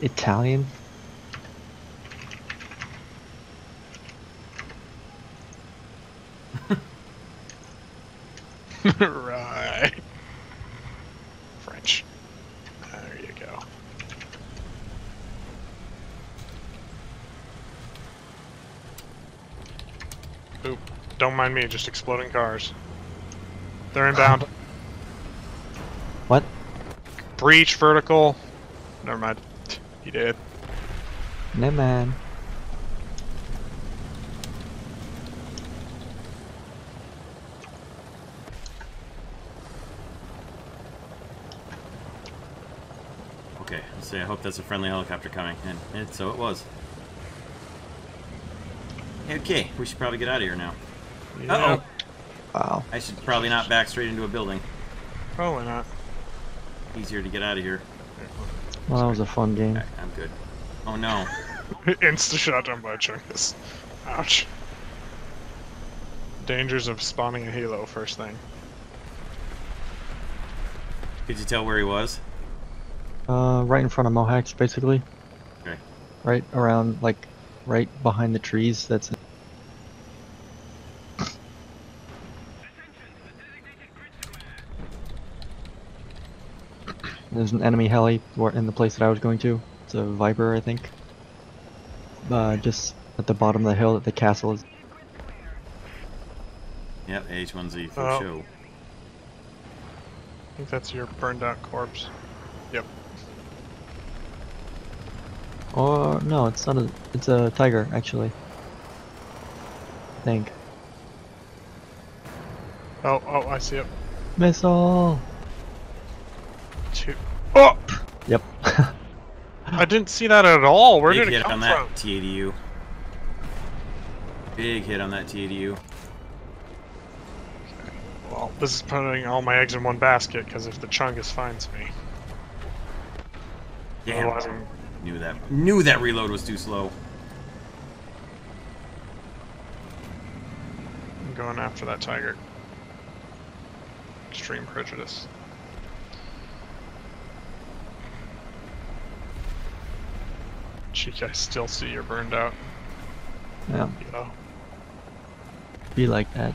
Italian? Right. French. There you go. Oop. Don't mind me, just exploding cars. They're inbound. What? Breach, vertical. Never mind. He did. No man. Okay, let's see. I hope that's a friendly helicopter coming. And so it was. Okay, we should probably get out of here now. Yeah. Uh-oh. Wow. I should probably not back straight into a building. Probably not. Easier to get out of here. Well, that was a fun game. Right, I'm good. Oh no. Insta-shot done by Chungus. Ouch. Dangers of spawning a halo first thing. Could you tell where he was? Right in front of Moax, basically. Okay. Right around, like, right behind the trees, that's it. There's an enemy heli in the place that I was going to. It's a Viper, I think. Just at the bottom of the hill that the castle is. Yep, H1Z for show. I think that's your burned out corpse. Yep. Or no, it's not a. It's a tiger, actually. I think. Oh, I see it. Missile. Oh! Yep. I didn't see that at all. Where did it come from? Big hit on that TADU. Big hit on that TADU. Okay. Well, this is putting all my eggs in one basket, because if the Chungus finds me... Damn. Knew that reload was too slow. I'm going after that tiger. Extreme prejudice. I still see you're burned out. Yeah. You know. Be like that.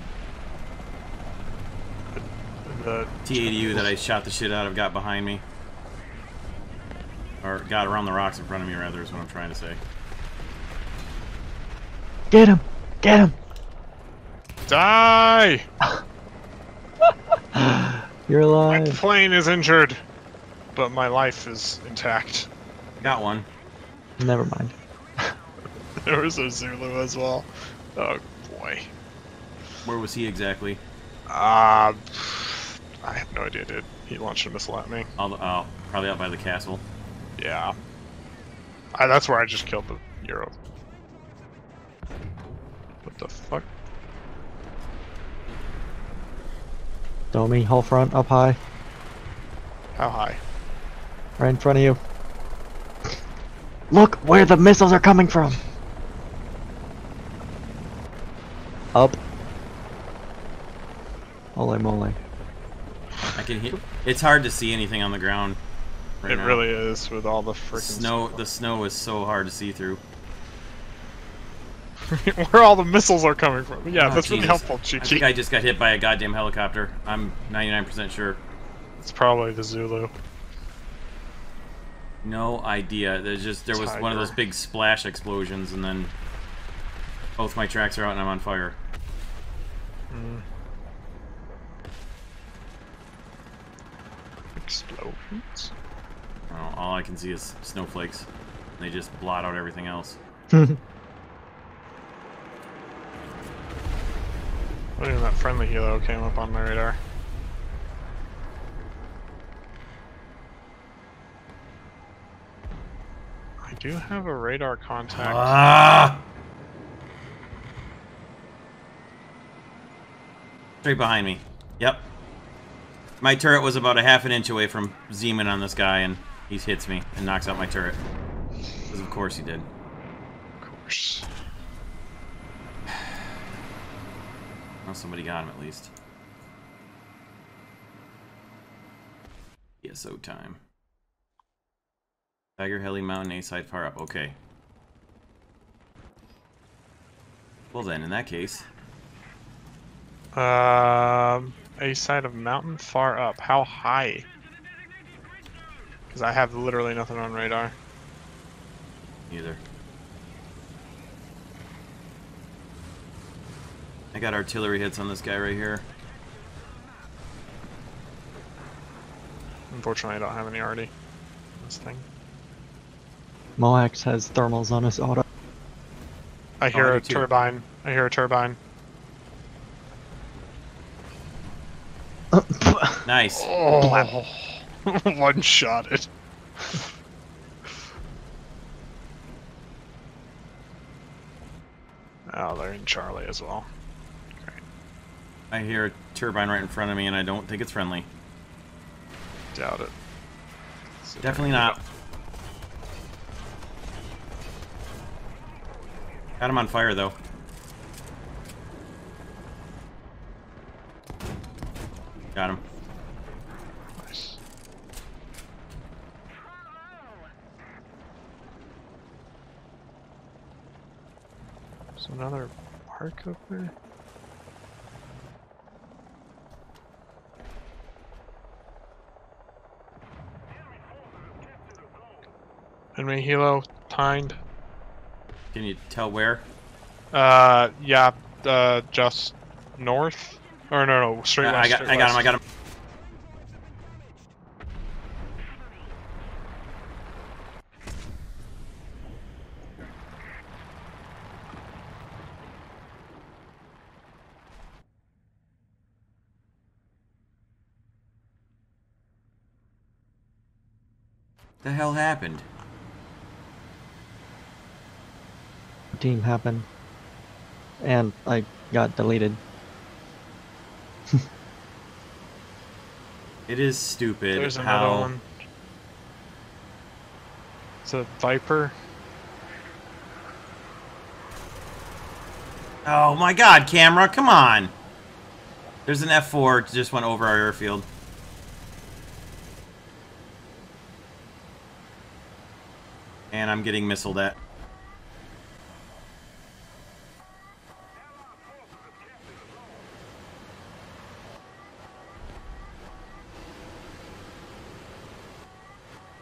The T-80U that I shot the shit out of got behind me. Or got around the rocks in front of me, rather, is what I'm trying to say. Get him! Get him! Die! You're alive. My plane is injured, but my life is intact. Got one. Never mind. There was a Zulu as well. Oh boy. Where was he exactly? I have no idea, dude. He launched a missile at me. Probably out by the castle. Yeah. That's where I just killed the Euro. What the fuck? Domi, hull front, up high. How high? Right in front of you. Look where the missiles are coming from! Up. Holy moly. I can hear. It's hard to see anything on the ground right now. It really is with all the freaking snow. The snow is so hard to see through. Where all the missiles are coming from. Yeah, oh, that's really helpful, Chichi. I think I just got hit by a goddamn helicopter. I'm 99% sure. It's probably the Zulu. No idea. There was one of those big splash explosions, and then both my tracks are out, and I'm on fire. Mm. Explosions? Oh, all I can see is snowflakes. They just blot out everything else. What is that friendly helo came up on my radar? I do have a radar contact. Ah! Straight behind me. Yep. My turret was about a ½ inch away from Zeman on this guy, and he hits me and knocks out my turret. Because of course he did. Of course. Well, somebody got him at least. PSO time. Tiger heli mountain A side far up. Okay. Well then, in that case. A side of mountain far up. How high? Because I have literally nothing on radar. Either. I got artillery hits on this guy right here. Unfortunately, I don't have any already. This thing. Moax has thermals on his auto. I hear a turbine. I hear a turbine. Nice. Oh. One-shotted. Oh, they're in Charlie as well. Great. I hear a turbine right in front of me, and I don't think it's friendly. Doubt it. So definitely not. Got him on fire, though. Got him. Nice. There's another park up there. Enemy helo timed. Can you tell where? Yeah, just north. Or no, straight west. I got him. The hell happened? Team happened, and I got deleted. It is stupid. There's another one. It's a Viper. Oh my god, camera, come on! There's an F-4 just went over our airfield. And I'm getting missiled at.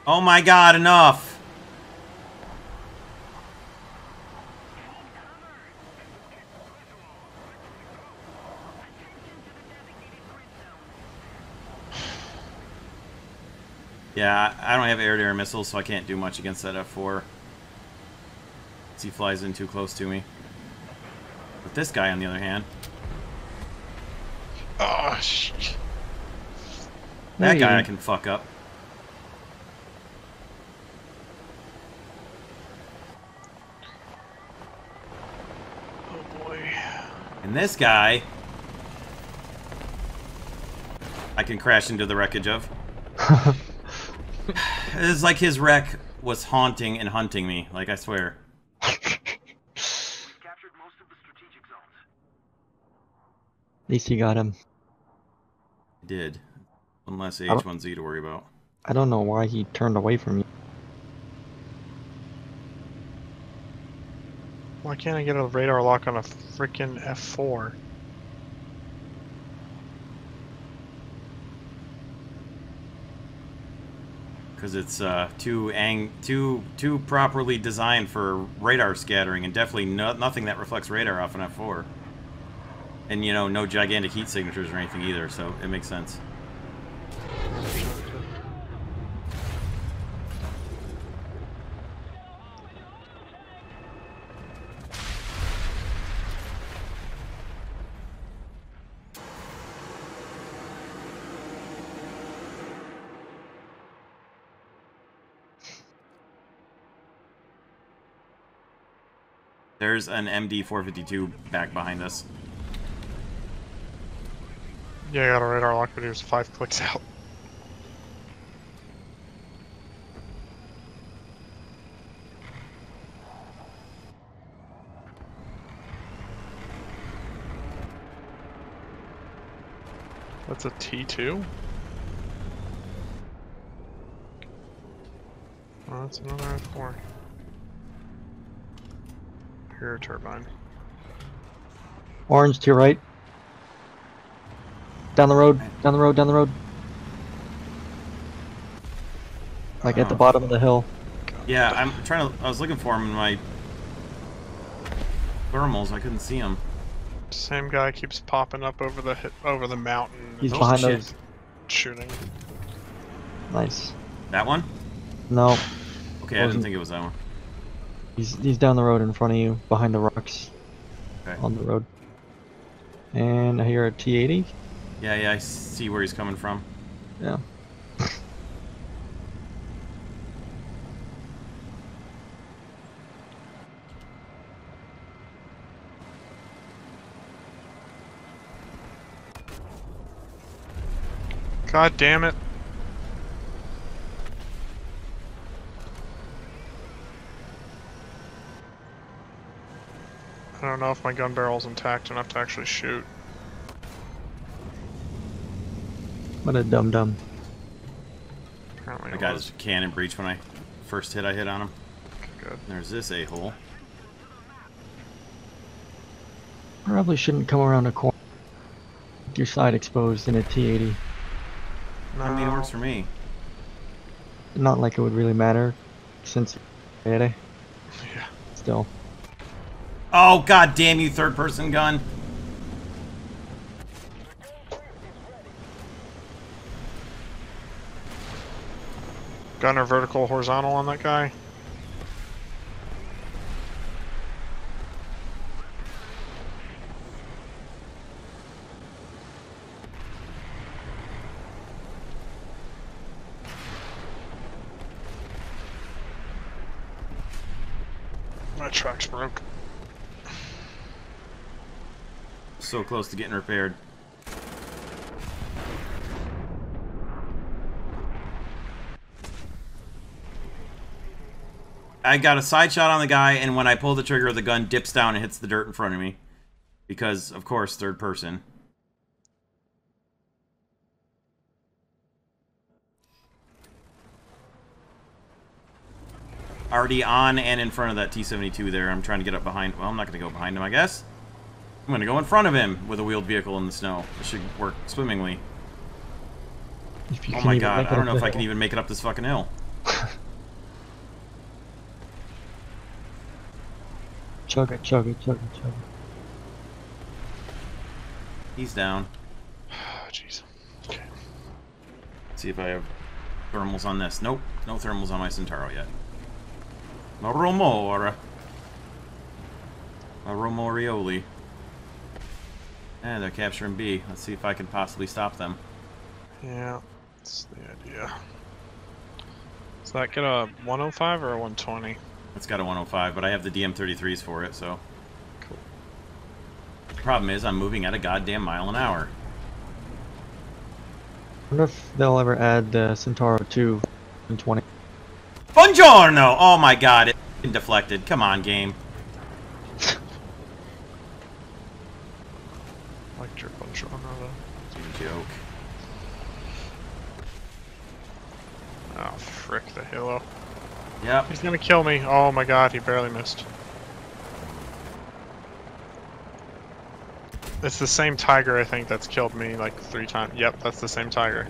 Oh my god, enough! Yeah, I don't have air-to-air missiles, so I can't do much against that F4. He flies in too close to me. But this guy, on the other hand... Oh, shit. That guy I can fuck up. And this guy, I can crash into the wreckage of. It's like his wreck was haunting and hunting me, like I swear. Captured most of the strategic zones. At least he got him. He did. Unless H1Z to worry about. I don't know why he turned away from you. Why can't I get a radar lock on a freaking F4? Because it's too properly designed for radar scattering, and definitely nothing that reflects radar off an F4. And you know, no gigantic heat signatures or anything either, so it makes sense. There's an MD-452 back behind us. Yeah, I got a radar lock, but he was 5 clicks out. That's a T2? Well, that's another F-4. Here, turbine. Orange to your right. Down the road, down the road, down the road. Like at the bottom of the hill. Yeah, I'm trying to. I was looking for him in my thermals. I couldn't see him. Same guy keeps popping up over the mountain. He's behind those. Shooting. Nice. That one? No. Okay, I didn't think it was that one. He's down the road in front of you, behind the rocks. Okay. On the road. And I hear a T-80. Yeah, yeah, I see where he's coming from. Yeah. God damn it. I don't know if my gun barrel's intact enough to actually shoot. What a dum-dum. Apparently I got his cannon breach when I first hit, I hit on him. Okay, good. There's this a-hole. Probably shouldn't come around a corner with your side exposed in a T-80. I mean, it works for me. Not like it would really matter, since yeah. Still. Oh god damn you, third person gun! Gunner vertical, horizontal on that guy. Tracks broke. So close to getting repaired. I got a side shot on the guy, and when I pull the trigger, the gun dips down and hits the dirt in front of me. Because, of course, third person. Already on and in front of that T-72 there. I'm trying to get up behind. Well, I'm not going to go behind him, I guess. I'm going to go in front of him with a wheeled vehicle in the snow. It should work swimmingly. Oh my god, I don't know if I can even make it up this fucking hill. Chug it, chug it, chug it, chug it. He's down. Oh, jeez. Okay. Let's see if I have thermals on this. Nope, no thermals on my Centauro yet. La Romora. La Romorioli. And they're capturing B. Let's see if I can possibly stop them. Yeah, that's the idea. Does that get a 105 or a 120? It's got a 105, but I have the DM-33s for it, so. Cool. The problem is I'm moving at a goddamn mile an hour. I wonder if they'll ever add Centauro 2 and 20. Buongiorno! Oh my god, it's been deflected. Come on, game. Liked your buongiorno, though. It's a joke. Oh, frick the halo. Yep. He's gonna kill me. Oh my god, he barely missed. It's the same tiger, I think, that's killed me like 3 times. Yep, that's the same tiger.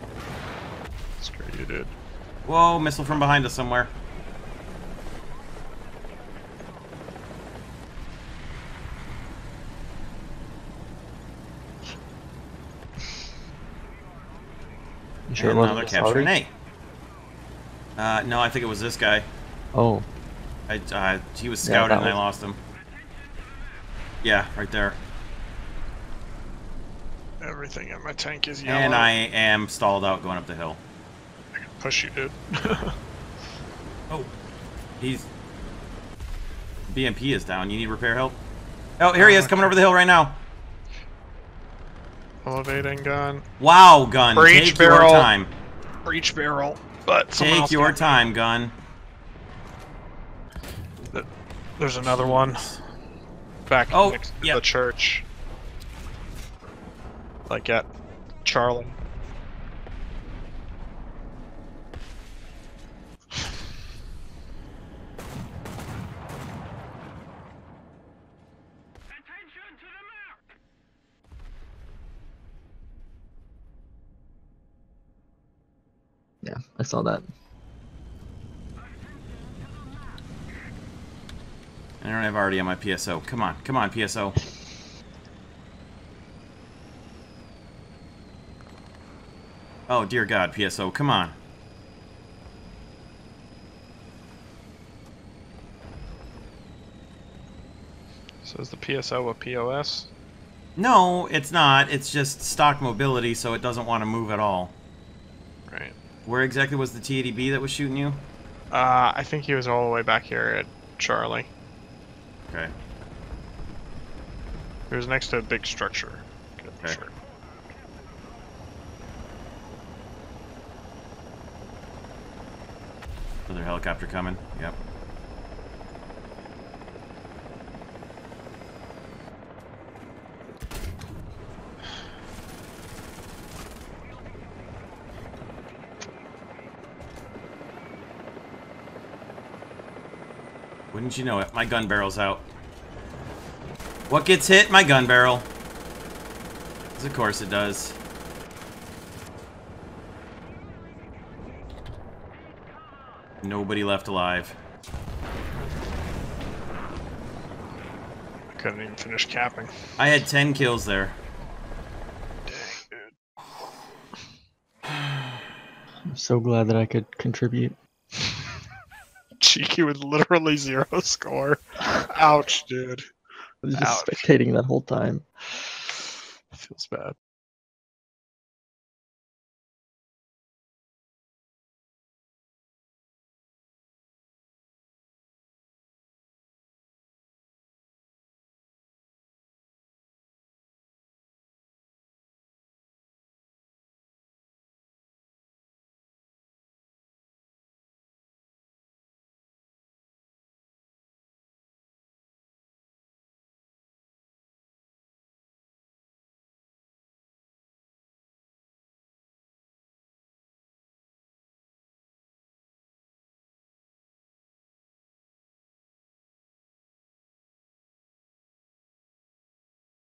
Screw you, dude. Whoa, missile from behind us somewhere. You sure it wasn't another capturing A. No, I think it was this guy. Oh. He was scouted and I lost him. Yeah, right there. Everything in my tank is yellow. And I am stalled out going up the hill. Push you, dude. Oh, he's BMP is down. You need repair help. Oh, here he is, coming over the hill right now. Elevating gun. Wow, gun. Breach take barrel. Your time. Breach barrel. But take your time, gun. There's another one. Back next to the church. Like at Charlie. I saw that. I don't have already on my PSO. Come on, come on, PSO. Oh, dear God, PSO, come on. So is the PSO a POS? No, it's not. It's just stock mobility, so it doesn't want to move at all. Right. Where exactly was the T-80B that was shooting you? I think he was all the way back here at Charlie. Okay. He was next to a big structure. Okay. Sure. Another helicopter coming. Yep. Wouldn't you know it, my gun barrel's out. What gets hit? My gun barrel. 'Cause of course it does. Nobody left alive. Couldn't even finish capping. I had 10 kills there. Dang, dude. I'm so glad that I could contribute. GQ with literally zero score. Ouch, dude. I was just spectating that whole time. Feels bad.